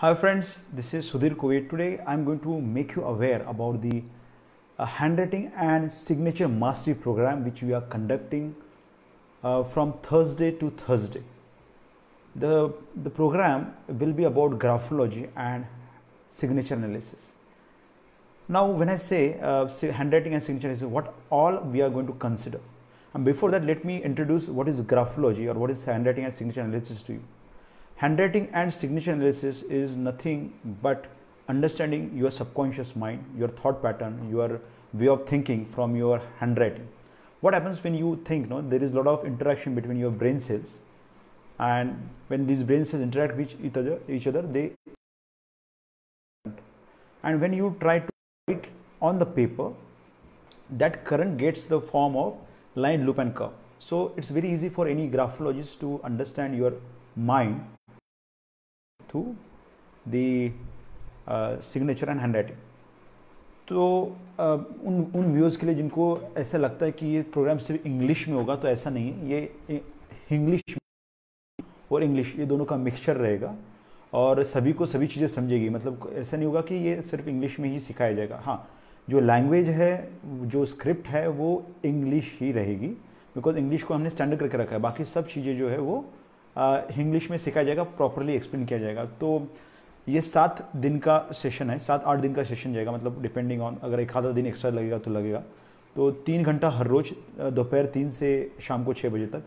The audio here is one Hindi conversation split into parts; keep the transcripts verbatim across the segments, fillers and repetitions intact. Hi friends, this is Sudhir Kove. Today I am going to make you aware about the uh, handwriting and signature mastery program which we are conducting uh, from Thursday to Thursday. The, the program will be about graphology and signature analysis. Now when I say uh, handwriting and signature analysis, what all we are going to consider. And before that, let me introduce what is graphology or what is handwriting and signature analysis to you. Handwriting and signature analysis is nothing but understanding your subconscious mind, your thought pattern, your way of thinking from your handwriting. What happens when you think, no, there is a lot of interaction between your brain cells, and when these brain cells interact with each other, each other they and when you try to write on the paper, that current gets the form of line, loop and curve. So it's very easy for any graphologist to understand your mind through the uh, signature and handwriting. तो uh, उन उन व्यूअर्स के लिए जिनको ऐसा लगता है कि ये प्रोग्राम सिर्फ इंग्लिश में होगा, तो ऐसा नहीं है. ये इंग्लिश और इंग्लिश ये दोनों का मिक्सचर रहेगा और सभी को सभी चीज़ें समझेगी. मतलब ऐसा नहीं होगा कि ये सिर्फ इंग्लिश में ही सिखाया जाएगा. हाँ, जो लैंग्वेज है, जो स्क्रिप्ट है, वो इंग्लिश ही रहेगी, बिकॉज इंग्लिश को हमने स्टैंडर्ड करके रखा है. बाकी सब चीज़ें जो है वो इंग्लिश uh, में सिखाया जाएगा, प्रॉपरली एक्सप्लेन किया जाएगा. तो ये सात दिन का सेशन है, सात आठ दिन का सेशन जाएगा. मतलब डिपेंडिंग ऑन, अगर एक आधा दिन एक्स्ट्रा लगेगा तो लगेगा. तो तीन घंटा हर रोज, दोपहर तीन से शाम को छः बजे तक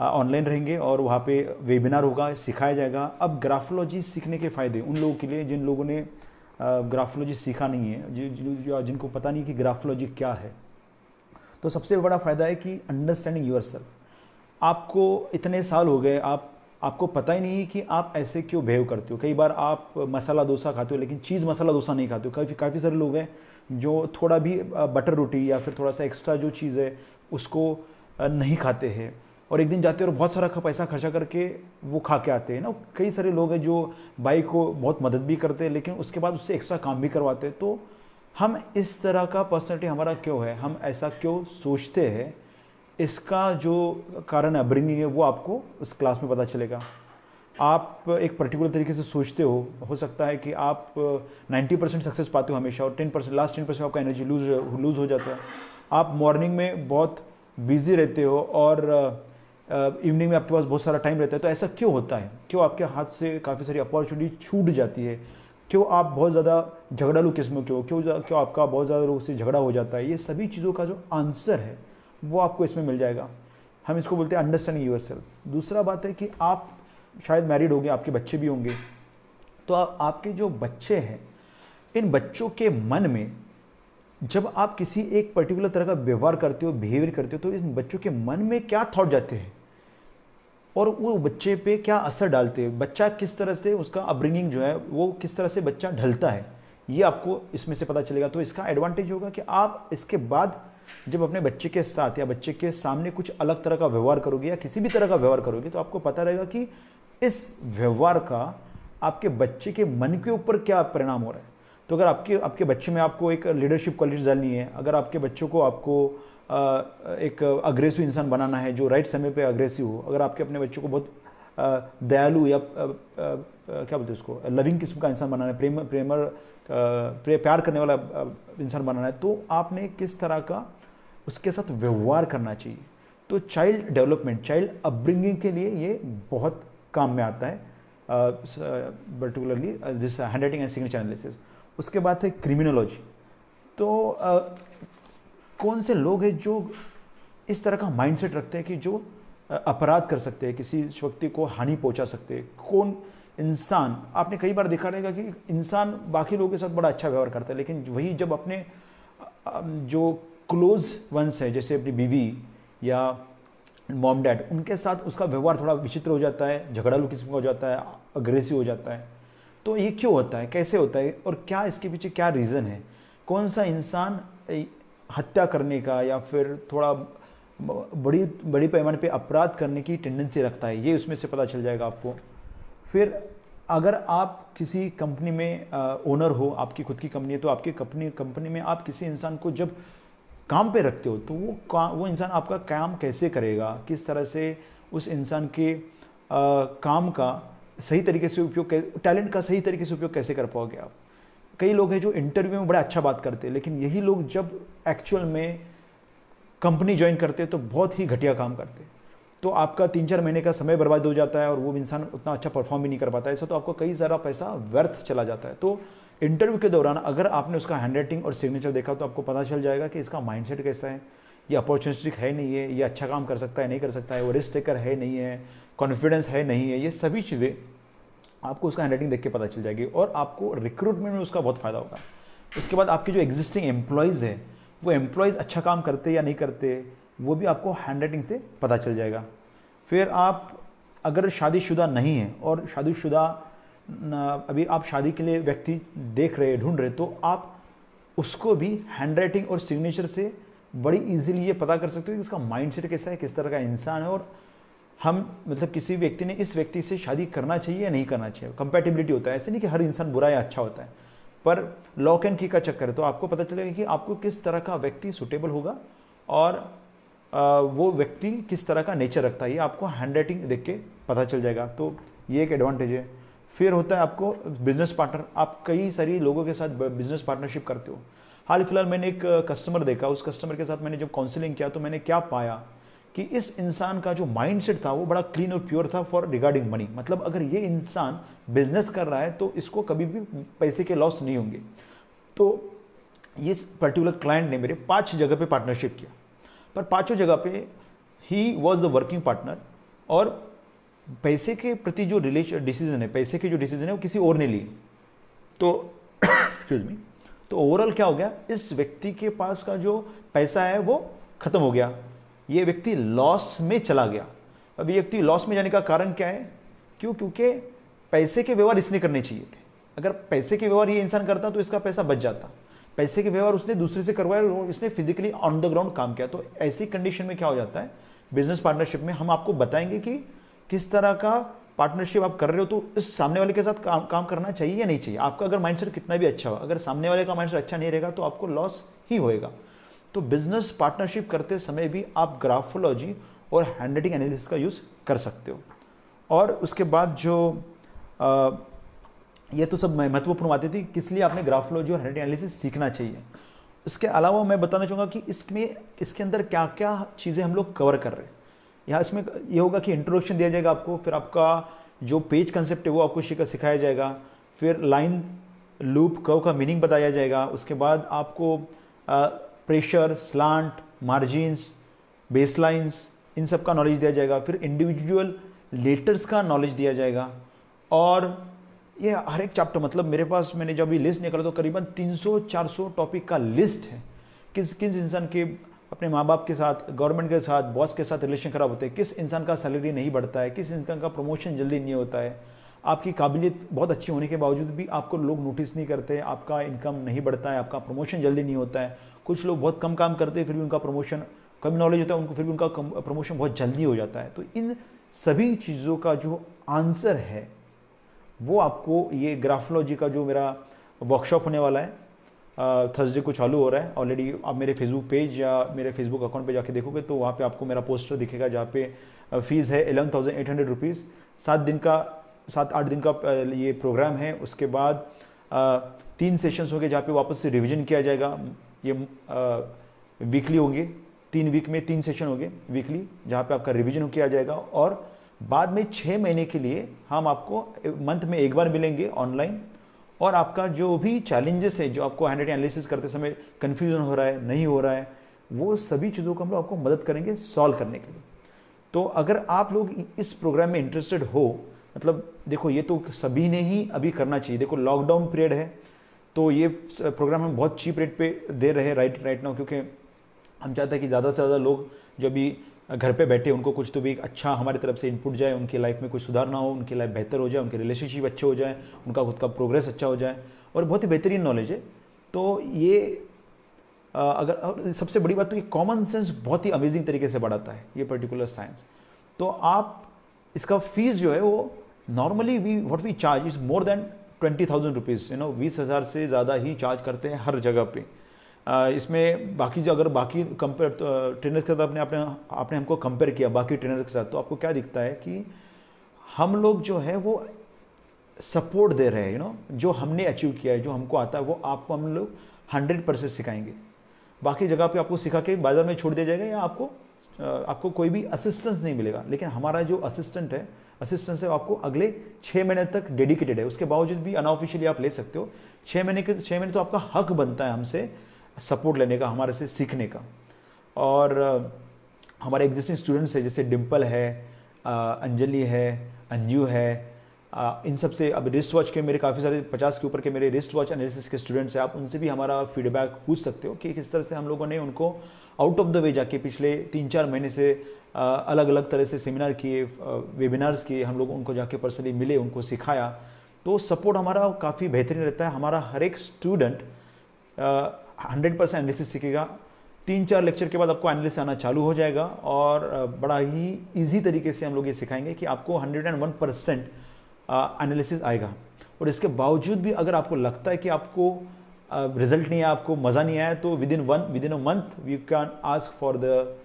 ऑनलाइन uh, रहेंगे और वहाँ पे वेबिनार होगा, सिखाया जाएगा. अब ग्राफोलॉजी सीखने के फ़ायदे उन लोगों के लिए जिन लोगों ने ग्राफोलॉजी uh, सीखा नहीं है, जि, जि, जिनको पता नहीं कि ग्राफोलॉजी क्या है. तो सबसे बड़ा फ़ायदा है कि अंडरस्टैंडिंग यूर सेल्फ. आपको इतने साल हो गए, आप आपको पता ही नहीं कि आप ऐसे क्यों बिहेव करते हो. कई बार आप मसाला डोसा खाते हो लेकिन चीज़ मसाला डोसा नहीं खाते हो. काफ़ी काफ़ी सारे लोग हैं जो थोड़ा भी बटर रोटी या फिर थोड़ा सा एक्स्ट्रा जो चीज़ है उसको नहीं खाते हैं, और एक दिन जाते हैं और बहुत सारा पैसा खर्चा करके वो खा के आते हैं ना. कई सारे लोग हैं जो बाइक को बहुत मदद भी करते हैं लेकिन उसके बाद उससे एक्स्ट्रा काम भी करवाते हैं. तो हम इस तरह का पर्सनैलिटी हमारा क्यों है, हम ऐसा क्यों सोचते हैं, इसका जो कारण अपब्रिंगिंग है वो आपको इस क्लास में पता चलेगा. आप एक पर्टिकुलर तरीके से सोचते हो हो सकता है कि आप नब्बे परसेंट सक्सेस पाते हो हमेशा, और ten percent, last ten percent आपका एनर्जी लूज लूज़ हो जाता है. आप मॉर्निंग में बहुत बिजी रहते हो और इवनिंग में आपके पास बहुत सारा टाइम रहता है. तो ऐसा क्यों होता है, क्यों आपके हाथ से काफ़ी सारी अपॉर्चुनिटी छूट जाती है, क्यों आप बहुत ज़्यादा झगड़ालू किस्म के हो, क्यों क्यों आपका बहुत ज़्यादा लोगों से झगड़ा हो जाता है. ये सभी चीज़ों का जो आंसर है वो आपको इसमें मिल जाएगा. हम इसको बोलते हैं अंडरस्टैंडिंग योरसेल्फ. दूसरा बात है कि आप शायद मैरिड होंगे, आपके बच्चे भी होंगे, तो आप, आपके जो बच्चे हैं, इन बच्चों के मन में जब आप किसी एक पर्टिकुलर तरह का व्यवहार करते हो, बिहेवियर करते हो, तो इन बच्चों के मन में क्या थॉट जाते हैं और वो बच्चे पे क्या असर डालते हैं, बच्चा किस तरह से, उसका अपब्रिंगिंग जो है वो किस तरह से बच्चा ढलता है, ये आपको इसमें से पता चलेगा. तो इसका एडवांटेज होगा कि आप इसके बाद जब अपने बच्चे के साथ या बच्चे के सामने कुछ अलग तरह का व्यवहार करोगे या किसी भी तरह का व्यवहार करोगे, तो आपको पता रहेगा कि इस व्यवहार का आपके बच्चे के मन के ऊपर क्या परिणाम हो रहा है. तो अगर आपके आपके बच्चे में आपको एक लीडरशिप क्वालिटी डालनी है, अगर आपके बच्चों को आपको आ, एक अग्रेसिव इंसान बनाना है जो राइट समय पर अग्रेसिव हो, अगर आपके अपने बच्चों को बहुत आ, दयालु या आ, आ, क्या बोलते हैं उसको, लविंग किस्म का इंसान बनाना है, प्रेम प्रेमर प्रे, प्यार करने वाला इंसान बनाना है, तो आपने किस तरह का उसके साथ व्यवहार करना चाहिए. तो चाइल्ड डेवलपमेंट, चाइल्ड अपब्रिंगिंग के लिए ये बहुत काम में आता है, particularly this hand writing and signature analysis. उसके बाद है क्रिमिनोलॉजी. तो uh, कौन से लोग हैं जो इस तरह का माइंडसेट रखते हैं कि जो uh, अपराध कर सकते हैं, किसी व्यक्ति को हानि पहुंचा सकते हैं. कौन इंसान, आपने कई बार देखा रहेगा कि इंसान बाकी लोगों के साथ बड़ा अच्छा व्यवहार करता है, लेकिन वही जब अपने जो क्लोज वंस है जैसे अपनी बीवी या मॉम डैड, उनके साथ उसका व्यवहार थोड़ा विचित्र हो जाता है, झगड़ालू किस्म का हो जाता है, अग्रेसिव हो जाता है. तो ये क्यों होता है, कैसे होता है, और क्या इसके पीछे क्या रीज़न है. कौन सा इंसान हत्या करने का या फिर थोड़ा बड़ी बड़ी पैमाने पे अपराध करने की टेंडेंसी रखता है, ये उसमें से पता चल जाएगा आपको. फिर अगर आप किसी कंपनी में ओनर हो, आपकी खुद की कंपनी है, तो आपकी कंपनी कंपनी में आप किसी इंसान को जब काम पे रखते हो, तो वो का, वो इंसान आपका काम कैसे करेगा, किस तरह से उस इंसान के आ, काम का सही तरीके से उपयोग, टैलेंट का सही तरीके से उपयोग कैसे कर पाओगे आप। कई लोग हैं जो इंटरव्यू में बड़ा अच्छा बात करते हैं, लेकिन यही लोग जब एक्चुअल में कंपनी ज्वाइन करते हैं तो बहुत ही घटिया काम करते हैं। तो आपका तीन चार महीने का समय बर्बाद हो जाता है और वो इंसान उतना अच्छा परफॉर्म भी नहीं कर पाता है। ऐसा तो आपको कई सारा पैसा व्यर्थ चला जाता है। तो इंटरव्यू के दौरान अगर आपने उसका हैंड राइटिंग और सिग्नेचर देखा तो आपको पता चल जाएगा कि इसका माइंडसेट कैसा है, ये अपॉर्चुनिस्टिक है नहीं है, ये अच्छा काम कर सकता है नहीं कर सकता है, वो रिस्क टेकर है नहीं है, कॉन्फिडेंस है नहीं है। ये सभी चीज़ें आपको उसका हैंड राइटिंग देख के पता चल जाएगी और आपको रिक्रूटमेंट में उसका बहुत फ़ायदा होगा। उसके बाद आपके जो एग्जिस्टिंग एम्प्लॉयज़ हैं वो एम्प्लॉयज़ अच्छा काम करते या नहीं करते वो भी आपको हैंड राइटिंग से पता चल जाएगा। फिर आप अगर शादीशुदा नहीं है और शादीशुदा अभी आप शादी के लिए व्यक्ति देख रहे ढूंढ रहे तो आप उसको भी हैंड राइटिंग और सिग्नेचर से बड़ी ईजिली ये पता कर सकते हो कि इसका माइंडसेट कैसा है, किस तरह का इंसान है और हम मतलब किसी व्यक्ति ने इस व्यक्ति से शादी करना चाहिए या नहीं करना चाहिए। कंपैटिबिलिटी होता है, ऐसे नहीं कि हर इंसान बुरा या अच्छा होता है, पर लॉक एंड की का चक्कर है। तो आपको पता चलेगा कि आपको किस तरह का व्यक्ति सूटेबल होगा और वो व्यक्ति किस तरह का नेचर रखता है, ये आपको हैंड राइटिंग देख के पता चल जाएगा। तो ये एक एडवांटेज है। फिर होता है आपको बिजनेस पार्टनर, आप कई सारी लोगों के साथ बिजनेस पार्टनरशिप करते हो। हाल फिलहाल मैंने एक कस्टमर देखा, उस कस्टमर के साथ मैंने जब काउंसलिंग किया तो मैंने क्या पाया कि इस इंसान का जो माइंडसेट था वो बड़ा क्लीन और प्योर था फॉर रिगार्डिंग मनी। मतलब अगर ये इंसान बिजनेस कर रहा है तो इसको कभी भी पैसे के लॉस नहीं होंगे। तो इस पर्टिकुलर क्लाइंट ने मेरे पांच जगह पे पार्टनरशिप किया, पर पांचों जगह पे ही वाज द वर्किंग पार्टनर और पैसे के प्रति जो रिलेशन डिसीजन है, पैसे के जो डिसीजन है वो किसी और ने लिए। तो एक्सक्यूज मी, तो ओवरऑल क्या हो गया, इस व्यक्ति के पास का जो पैसा है वो खत्म हो गया, ये व्यक्ति लॉस में चला गया। अब ये व्यक्ति लॉस में जाने का कारण क्या है, क्यों? क्योंकि पैसे के व्यवहार इसने करने चाहिए थे। अगर पैसे के व्यवहार ये इंसान करता तो इसका पैसा बच जाता। पैसे के व्यवहार उसने दूसरे से करवाया और इसने फिजिकली ऑन द ग्राउंड काम किया। तो ऐसी कंडीशन में क्या हो जाता है, बिजनेस पार्टनरशिप में हम आपको बताएंगे कि किस तरह का पार्टनरशिप आप कर रहे हो, तो इस सामने वाले के साथ काम काम करना चाहिए या नहीं चाहिए। आपका अगर माइंडसेट कितना भी अच्छा हो, अगर सामने वाले का माइंडसेट अच्छा नहीं रहेगा तो आपको लॉस ही होएगा। तो बिजनेस पार्टनरशिप करते समय भी आप ग्राफोलॉजी और हैंड राइटिंग एनालिसिस का यूज़ कर सकते हो। और उसके बाद जो आ, ये तो सब महत्वपूर्ण बातें थी किस लिए आपने ग्राफोलॉजी और हैंड राइटिंग एनालिसिस सीखना चाहिए। उसके अलावा मैं बताना चाहूँगा कि इसमें इसके अंदर क्या क्या चीज़ें हम लोग कवर कर रहे हैं। यहाँ इसमें यह होगा कि इंट्रोडक्शन दिया जाएगा आपको, फिर आपका जो पेज कंसेप्ट है वो आपको सिखाया जाएगा, फिर लाइन लूप कर्व का मीनिंग बताया जाएगा। उसके बाद आपको आ, प्रेशर, स्लांट, मार्जिन्स, बेसलाइंस, इन सब का नॉलेज दिया जाएगा। फिर इंडिविजुअल लेटर्स का नॉलेज दिया जाएगा। और ये हर एक चैप्टर मतलब मेरे पास मैंने जब ये लिस्ट निकाला तो करीबन तीन सौ चार सौ टॉपिक का लिस्ट है। किस किस इंसान के अपने माँ बाप के साथ, गवर्नमेंट के साथ, बॉस के साथ रिलेशन खराब होते हैं, किस इंसान का सैलरी नहीं बढ़ता है, किस इंसान का प्रमोशन जल्दी नहीं होता है, आपकी काबिलियत बहुत अच्छी होने के बावजूद भी आपको लोग नोटिस नहीं करते, आपका इनकम नहीं बढ़ता है, आपका प्रमोशन जल्दी नहीं होता है। कुछ लोग बहुत कम काम करते हैं फिर भी उनका प्रमोशन, कम नॉलेज होता है उनको फिर भी उनका प्रमोशन बहुत जल्दी हो जाता है। तो इन सभी चीज़ों का जो आंसर है वो आपको ये ग्राफोलॉजी का जो मेरा वर्कशॉप होने वाला है थर्सडे को चालू हो रहा है ऑलरेडी। आप मेरे फेसबुक पेज या मेरे फेसबुक अकाउंट पे जाके देखोगे तो वहाँ पे आपको मेरा पोस्टर दिखेगा जहाँ पे फीस है eleven thousand eight hundred rupees. सात दिन का सात आठ दिन का ये प्रोग्राम है। उसके बाद तीन सेशंस होंगे जहाँ पे वापस से रिवीजन किया जाएगा। ये वीकली होंगे, तीन वीक में तीन सेशन होंगे वीकली जहाँ पे आपका रिवीजन किया जाएगा। और बाद में छः महीने के लिए हम आपको मंथ में एक बार मिलेंगे ऑनलाइन और आपका जो भी चैलेंजेस है, जो आपको हैंड राइटिंग एनालिसिस करते समय कन्फ्यूजन हो रहा है, नहीं हो रहा है, वो सभी चीज़ों को हम लोग आपको मदद करेंगे सॉल्व करने के लिए। तो अगर आप लोग इस प्रोग्राम में इंटरेस्टेड हो, मतलब देखो ये तो सभी ने ही अभी करना चाहिए। देखो लॉकडाउन पीरियड है तो ये प्रोग्राम हम बहुत चीप रेट पे दे रहे हैं राइट राइट नाउ, क्योंकि हम चाहते हैं कि ज़्यादा से ज़्यादा लोग जो भी घर पे बैठे उनको कुछ तो भी अच्छा हमारी तरफ से इनपुट जाए, उनकी लाइफ में कुछ सुधार ना हो, उनकी लाइफ बेहतर हो जाए, उनके रिलेशनशिप अच्छे हो जाए, उनका खुद का प्रोग्रेस अच्छा हो जाए और बहुत ही बेहतरीन नॉलेज है। तो ये अगर सबसे बड़ी बात तो ये कॉमन सेंस बहुत ही अमेजिंग तरीके से बढ़ाता है ये पर्टिकुलर साइंस। तो आप इसका फीस जो है वो normally we what we charge is more than twenty thousand rupees, you know बीस हज़ार से ज़्यादा ही चार्ज करते हैं हर जगह पे। आ, इसमें बाकी जो अगर बाकी कंपेयर ट्रेनर्स के साथ आपने आपने आपने हमको कंपेयर किया बाकी ट्रेनर्स के साथ तो आपको क्या दिखता है कि हम लोग जो है वो सपोर्ट दे रहे हैं, यू नो, जो हमने अचीव किया है, जो हमको आता है वो आपको हम लोग हंड्रेड परसेंट सिखाएंगे। बाकी जगह पे आपको सिखा के बाजार में छोड़ दिया जाएगा या आपको आपको कोई भी असिस्टेंस नहीं मिलेगा। लेकिन हमारा जो असिस्टेंट है असिस्टेंस है आपको अगले छः महीने तक डेडिकेटेड है। उसके बावजूद भी अनऑफिशियली आप ले सकते हो। छः महीने के छः महीने तो आपका हक बनता है हमसे सपोर्ट लेने का, हमारे से सीखने का। और हमारे एग्जिस्टिंग स्टूडेंट्स है जैसे डिम्पल है, अंजलि है, अंजू है, इन सब से अब रिस्ट वॉच के मेरे काफ़ी सारे पचास के ऊपर के मेरे रिस्ट वॉच एनालिसिस के स्टूडेंट्स हैं। आप उनसे भी हमारा फीडबैक पूछ सकते हो कि किस तरह से हम लोगों ने उनको आउट ऑफ द वे जाके पिछले तीन चार महीने से अलग अलग तरह से सेमिनार किए, वेबिनार्स किए, हम लोग उनको जाके पर्सनली मिले, उनको सिखाया। तो सपोर्ट हमारा काफ़ी बेहतरीन रहता है। हमारा हर एक स्टूडेंट हंड्रेड परसेंट एनालिसिस सीखेगा। तीन चार लेक्चर के बाद आपको एनालिसिस आना चालू हो जाएगा और बड़ा ही ईजी तरीके से हम लोग ये सिखाएंगे कि आपको hundred and one percent analysis आएगा। और इसके बावजूद भी अगर आपको लगता है कि आपको रिजल्ट uh, नहीं आया, आपको मज़ा नहीं आया, तो within one within a month you can ask for the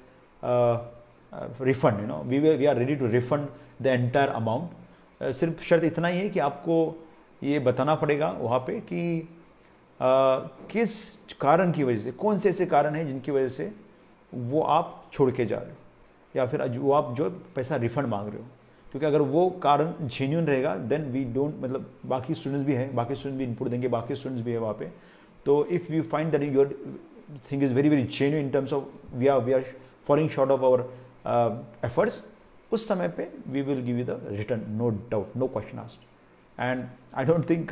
refund. You know we we are ready to refund the entire amount. सिर्फ शर्त इतना ही है कि आपको ये बताना पड़ेगा वहाँ पे कि uh, किस कारण की वजह से, कौन से ऐसे कारण हैं जिनकी वजह से वो आप छोड़ के जा रहे हो या फिर वो आप जो पैसा रिफंड मांग रहे हो। क्योंकि अगर वो कारण जेन्यून रहेगा देन वी डोंट, मतलब बाकी स्टूडेंट्स भी हैं, बाकी स्टूडेंट्स भी इनपुट देंगे, बाकी स्टूडेंट्स भी है वहाँ पे। तो if you find that your thing is very very genuine in terms of we are we are falling short of our efforts, उस समय पे we will give you the return, no doubt, no question asked. And I don't think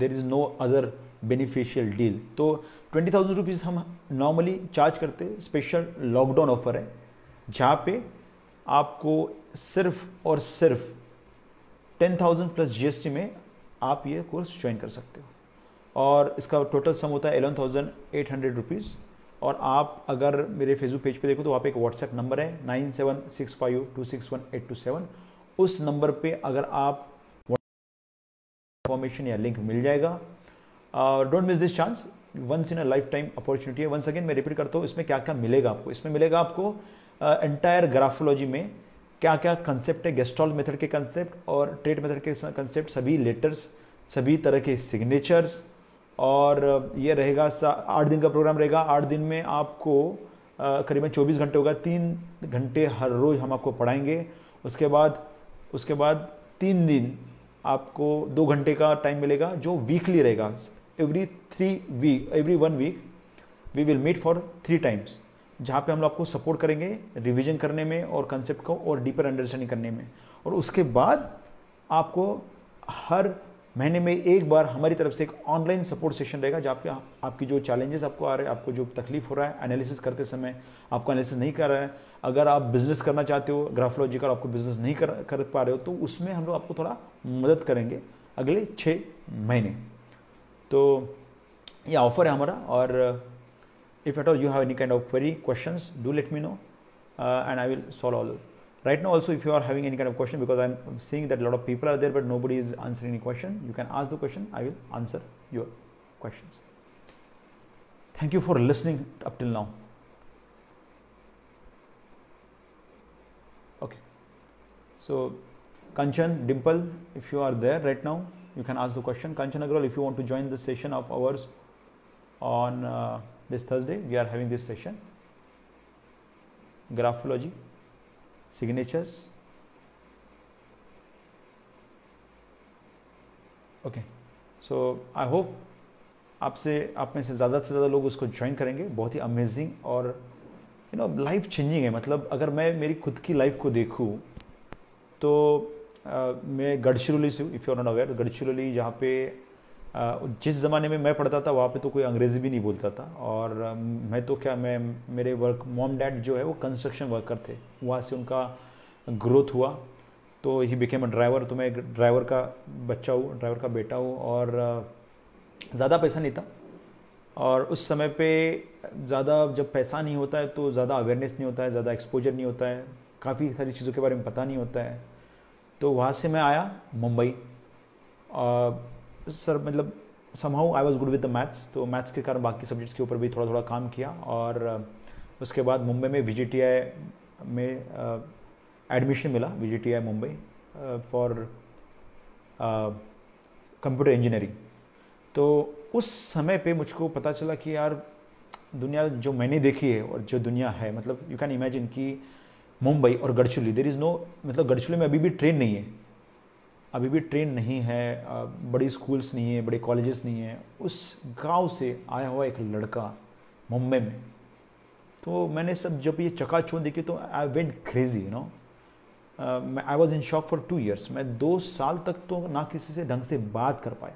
there is no other beneficial deal. तो ट्वेंटी थाउजेंड रुपीज़ हम नॉर्मली चार्ज करते, स्पेशल लॉकडाउन ऑफर है जहाँ पे आपको सिर्फ और सिर्फ टेन थाउजेंड प्लस जीएसटी में आप ये कोर्स ज्वाइन कर सकते हो। और इसका टोटल सम होता है eleven thousand eight hundred rupees. और आप अगर मेरे फेसबुक पेज पे देखो तो वहाँ पे एक व्हाट्सएप नंबर है nine seven six five two six one eight two seven. उस नंबर पे अगर आप इंफॉर्मेशन या लिंक मिल जाएगा। Don't miss this chance, once in a life time opportunity है। वंस अगेन मैं रिपीट करता हूँ, इसमें क्या क्या मिलेगा आपको। इसमें मिलेगा आपको एंटायर uh, ग्राफोलॉजी में क्या क्या कंसेप्ट है, गेस्टॉल मेथड के कंसेप्ट और ट्रेट मेथड के कंसेप्ट, सभी लेटर्स, सभी तरह के सिग्नेचर्स। और ये रहेगा आठ दिन का प्रोग्राम रहेगा। आठ दिन में आपको uh, करीबन चौबीस घंटे होगा, तीन घंटे हर रोज़ हम आपको पढ़ाएंगे। उसके बाद उसके बाद तीन दिन आपको दो घंटे का टाइम मिलेगा जो वीकली रहेगा। Every three week every one week we will meet for three times, जहाँ पे हम लोग आपको सपोर्ट करेंगे रिवीजन करने में और कंसेप्ट को और डीपर अंडरस्टैंडिंग करने में। और उसके बाद आपको हर महीने में एक बार हमारी तरफ से एक ऑनलाइन सपोर्ट सेशन रहेगा जहाँ पे आप, आपकी जो चैलेंजेस आपको आ रहे हैं, आपको जो तकलीफ हो रहा है एनालिसिस करते समय, आपको एनालिसिस नहीं कर रहा है, अगर आप बिजनेस करना चाहते हो ग्राफोलॉजी का, आपको बिजनेस नहीं कर, कर पा रहे हो, तो उसमें हम लोग आपको थोड़ा मदद करेंगे अगले छः महीने। तो ये ऑफर है हमारा। और if at all you have any kind of query questions, do let me know uh, and I will solve all of. Right now also if you are having any kind of question, because I'm seeing that a lot of people are there but nobody is answering any question, you can ask the question, I will answer your questions. Thank you for listening up till now. Okay, so Kanchan, Dimple, if you are there right now you can ask the question. Kanchan Agrawal, if you want to join the session of ours on uh, this Thursday, we are having this session, graphology, signatures. Okay, so I hope आपसे आप में से ज़्यादा से ज़्यादा लोग उसको ज्वाइन करेंगे। बहुत ही अमेजिंग और यू नो लाइफ चेंजिंग है। मतलब अगर मैं मेरी खुद की लाइफ को देखूँ तो आ, मैं गढ़चिरौली से हूँ, if you are not aware, Gadchiroli जहाँ पे जिस ज़माने में मैं पढ़ता था वहाँ पे तो कोई अंग्रेज़ी भी नहीं बोलता था। और मैं तो क्या मैं मेरे वर्क मॉम डैड जो है वो कंस्ट्रक्शन वर्कर थे, वहाँ से उनका ग्रोथ हुआ तो ही बिकेम अ ड्राइवर। तो मैं एक ड्राइवर का बच्चा हूँ, ड्राइवर का बेटा हूँ। और ज़्यादा पैसा नहीं था और उस समय पे ज़्यादा जब पैसा नहीं होता है तो ज़्यादा अवेयरनेस नहीं होता है, ज़्यादा एक्सपोजर नहीं होता है, काफ़ी सारी चीज़ों के बारे में पता नहीं होता है। तो वहाँ से मैं आया मुंबई और सर मतलब somehow I was good with the maths, तो मैथ्स के कारण बाकी सब्जेक्ट्स के ऊपर भी थोड़ा थोड़ा काम किया। और उसके बाद मुंबई में वी जे टी आई में एडमिशन मिला, V J T I Mumbai uh, for uh, computer engineering. तो उस समय पे मुझको पता चला कि यार दुनिया जो मैंने देखी है और जो दुनिया है, मतलब यू कैन इमेजिन कि मुंबई और गढ़चिरौली, देर इज़ नो, मतलब गढ़चिरौली में अभी भी ट्रेन नहीं है, अभी भी ट्रेन नहीं है, बड़ी स्कूल्स नहीं है, बड़े कॉलेजेस नहीं है। उस गांव से आया हुआ एक लड़का मुंबई में, तो मैंने सब जब ये चकाचौंध देखी तो I went crazy, you know, I was in shock for two years. मैं दो साल तक तो ना किसी से ढंग से बात कर पाया।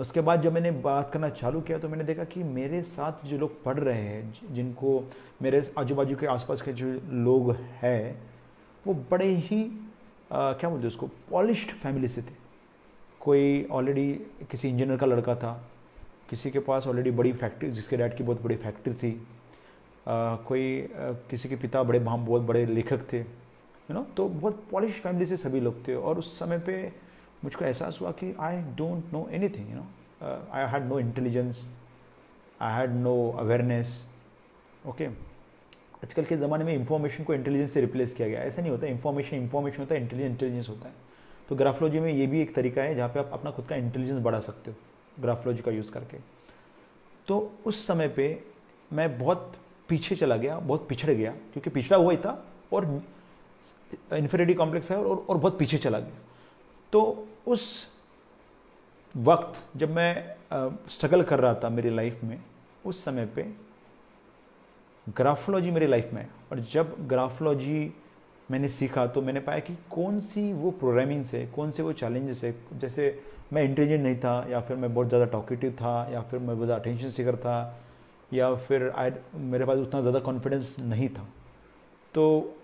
उसके बाद जब मैंने बात करना चालू किया तो मैंने देखा कि मेरे साथ जो लोग पढ़ रहे हैं, जिनको मेरे आजू बाजू के आसपास के जो लोग हैं, वो बड़े ही आ, क्या बोलते उसको, पॉलिश्ड फैमिली से थे। कोई ऑलरेडी किसी इंजीनियर का लड़का था, किसी के पास ऑलरेडी बड़ी फैक्ट्री, जिसके डैड की बहुत बड़ी फैक्ट्री थी, आ, कोई आ, किसी के पिता बड़े भाम बहुत बड़े लेखक थे, यू नो। तो बहुत पॉलिश फैमिली से सभी लोग थे और उस समय पे मुझको एहसास हुआ कि I don't know anything, you know, I had no intelligence, I had no awareness. Okay, आजकल के ज़माने में इंफॉर्मेशन को इंटेलिजेंस से रिप्लेस किया गया, ऐसा नहीं होता। इंफॉर्मेशन इंफॉर्मेशन होता है, इंटेलिजेंस इंटेलिजेंस होता है। तो ग्राफोलॉजी में ये भी एक तरीका है जहाँ पे आप अपना खुद का इंटेलिजेंस बढ़ा सकते हो ग्राफोलॉजी का यूज़ करके। तो उस समय पे मैं बहुत पीछे चला गया, बहुत पिछड़ गया, क्योंकि पिछड़ा हुआ ही था और इन्फेरिटी कॉम्प्लेक्स है और, और बहुत पीछे चला गया। तो उस वक्त जब मैं स्ट्रगल कर रहा था मेरी लाइफ में, उस समय पे ग्राफोलॉजी मेरी लाइफ में, और जब ग्राफोलॉजी मैंने सीखा तो मैंने पाया कि कौन सी वो प्रोग्रामिंग्स है, कौन से वो चैलेंजेस है। जैसे मैं इंटेलिजेंट नहीं था, या फिर मैं बहुत ज़्यादा टॉकेटिव था, या फिर मैं बहुत ज़्यादा अटेंशन सीकर था, या फिर आई मेरे पास उतना ज़्यादा कॉन्फिडेंस नहीं था। तो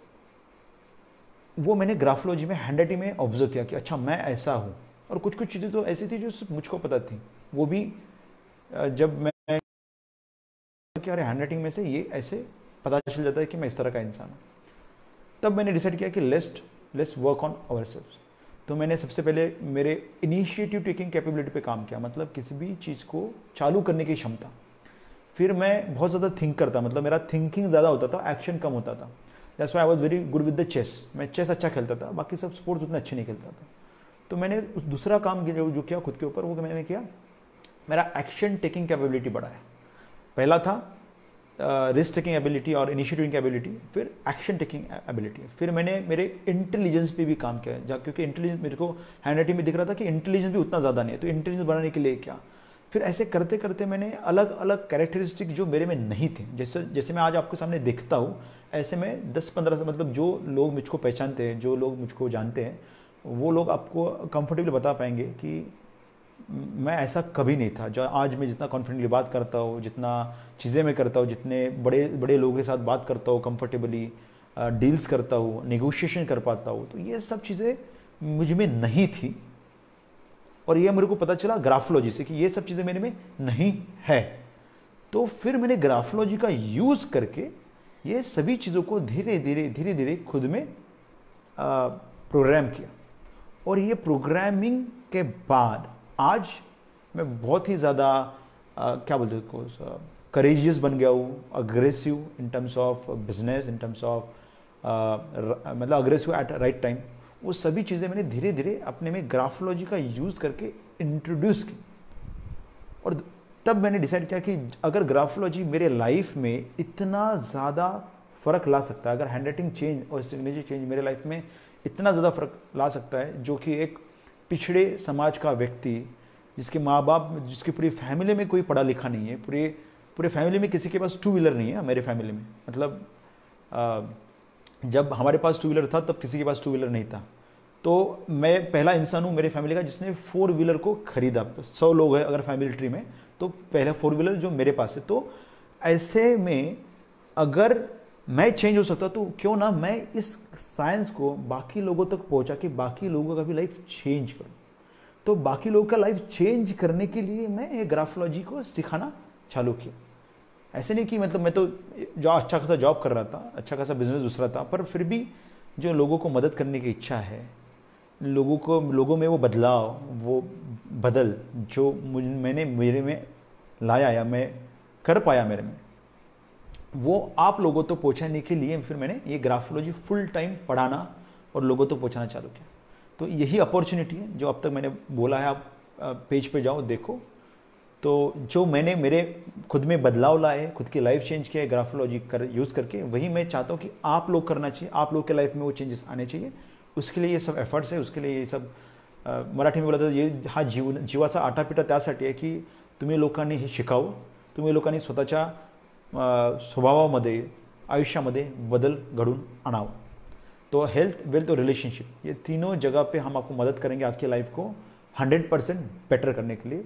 वो मैंने ग्राफोलॉजी में हैंडराइटिंग में ऑब्जर्व किया कि अच्छा मैं ऐसा हूँ, और कुछ कुछ चीज़ें तो ऐसी थी जो मुझको पता थी, वो भी जब मैं कि अरे हैंडराइटिंग में से ये ऐसे पता चल जाता है कि मैं इस तरह का इंसान हूँ। तब मैंने डिसाइड किया कि let's let's work on ourselves. तो मैंने सबसे पहले मेरे इनिशिएटिव टेकिंग कैपेबिलिटी पे काम किया, मतलब किसी भी चीज़ को चालू करने की क्षमता। फिर मैं बहुत ज़्यादा थिंक करता, मतलब मेरा थिंकिंग ज़्यादा होता था, एक्शन कम होता था। That's why I was very good with the chess, मैं चेस अच्छा खेलता था, बाकी सब स्पोर्ट्स उतना अच्छे नहीं खेलता था। तो मैंने दूसरा काम जो जो किया खुद के ऊपर, वो मैंने किया, मेरा एक्शन टेकिंग कैपेबिलिटी बढ़ाया। पहला था रिस्क टेकिंग एबिलिटी और इनिशिएटिव एबिलिटी, फिर एक्शन टेकिंग एबिलिटी। फिर मैंने मेरे इंटेलिजेंस पे भी काम किया, जा क्योंकि इंटेलिजेंस मेरे को हैंडराइटिंग में दिख रहा था कि इंटेलिजेंस भी उतना ज़्यादा नहीं है, तो इंटेलिजेंस बनाने के लिए क्या। फिर ऐसे करते करते मैंने अलग अलग कैरेक्टरिस्टिक जो मेरे में नहीं थे, जैसे जैसे मैं आज आपके सामने देखता हूँ, ऐसे मैं दस पंद्रह, मतलब जो लोग मुझको पहचानते हैं, जो लोग मुझको जानते हैं, वो लोग आपको कंफर्टेबली बता पाएंगे कि मैं ऐसा कभी नहीं था। जो आज मैं जितना कॉन्फिडेंटली बात करता हूँ, जितना चीज़ें मैं करता हूँ, जितने बड़े बड़े लोगों के साथ बात करता हूँ, कंफर्टेबली डील्स करता हूँ, नेगोशिएशन कर पाता हूँ, तो ये सब चीज़ें मुझ में नहीं थी। और ये मेरे को पता चला ग्राफोलॉजी से कि ये सब चीज़ें मेरे में नहीं है। तो फिर मैंने ग्राफोलॉजी का यूज़ करके ये सभी चीज़ों को धीरे धीरे धीरे धीरे खुद में प्रोग्राम किया, और ये प्रोग्रामिंग के बाद आज मैं बहुत ही ज़्यादा क्या बोलते हैं, करेजियस बन गया हूँ, aggressive in terms of business, in terms of मतलब अग्रेसिव एट राइट टाइम। वो सभी चीज़ें मैंने धीरे धीरे अपने में ग्राफोलॉजी का यूज़ करके इंट्रोड्यूस की। और तब मैंने डिसाइड किया कि अगर ग्राफोलॉजी मेरे लाइफ में इतना ज़्यादा फ़र्क ला सकता है, अगर हैंडराइटिंग चेंज और सिग्नेचर चेंज मेरे लाइफ में इतना ज़्यादा फ़र्क ला सकता है, जो कि एक पिछड़े समाज का व्यक्ति, जिसके माँ बाप, जिसकी पूरी फैमिली में कोई पढ़ा लिखा नहीं है, पूरे पूरे फैमिली में किसी के पास टू व्हीलर नहीं है। मेरे फैमिली में मतलब आ, जब हमारे पास टू व्हीलर था तब किसी के पास टू व्हीलर नहीं था। तो मैं पहला इंसान हूँ मेरे फैमिली का जिसने फोर व्हीलर को खरीदा। सौ लोग हैं अगर फैमिली ट्री में, तो पहला फोर व्हीलर जो मेरे पास है। तो ऐसे में अगर मैं चेंज हो सकता तो क्यों ना मैं इस साइंस को बाकी लोगों तक पहुंचा के बाकी लोगों का भी लाइफ चेंज करूं। तो बाकी लोगों का लाइफ चेंज करने के लिए मैं ये ग्राफोलॉजी को सिखाना चालू किया। ऐसे नहीं कि मतलब मैं तो जो अच्छा खासा जॉब कर रहा था, अच्छा खासा बिजनेस दूसरा था, पर फिर भी जो लोगों को मदद करने की इच्छा है, लोगों को लोगों में वो बदलाव, वो बदल जो मुझ मैंने मेरे में लाया या मैं कर पाया मेरे में, वो आप लोगों तो पहुंचाने के लिए फिर मैंने ये ग्राफोलॉजी फुल टाइम पढ़ाना और लोगों तो पहुंचाना चालू किया। तो यही अपॉर्चुनिटी है जो अब तक मैंने बोला है। आप पेज पे जाओ देखो, तो जो मैंने मेरे खुद में बदलाव लाए, खुद की लाइफ चेंज किया है ग्राफोलॉजी कर यूज़ करके, वही मैं चाहता हूँ कि आप लोग करना चाहिए, आप लोग के लाइफ में वो चेंजेस आने चाहिए। उसके लिए ये सब एफर्ट्स है, उसके लिए ये सब मराठी में बोला तो ये हा जीव जीवाचा आटापिटा त्यासाठी आहे की तुम्ही लोकांनी हे शिकावं, तुम्ही लोकांनी स्वतःच्या स्वभावामध्ये आयुष्यामध्ये बदल घडून आणावं। तो हेल्थ, वेल्थ और रिलेशनशिप, ये तीनों जगह पे हम आपको मदद करेंगे आपकी लाइफ को हंड्रेड परसेंट बेटर करने के लिए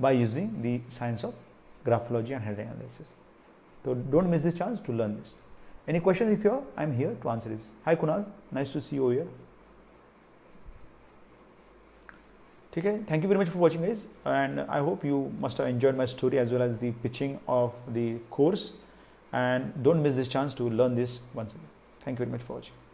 by using the science of graphology and health analysis. तो don't miss this chance to learn this. Any question if you are, I am here to answer this. Hi Kunal, nice to see you here. ठीक है, thank you very much for watching this and I hope you must have enjoyed my story as well as the pitching of the course, and don't miss this chance to learn this once again. Thank you very much for watching.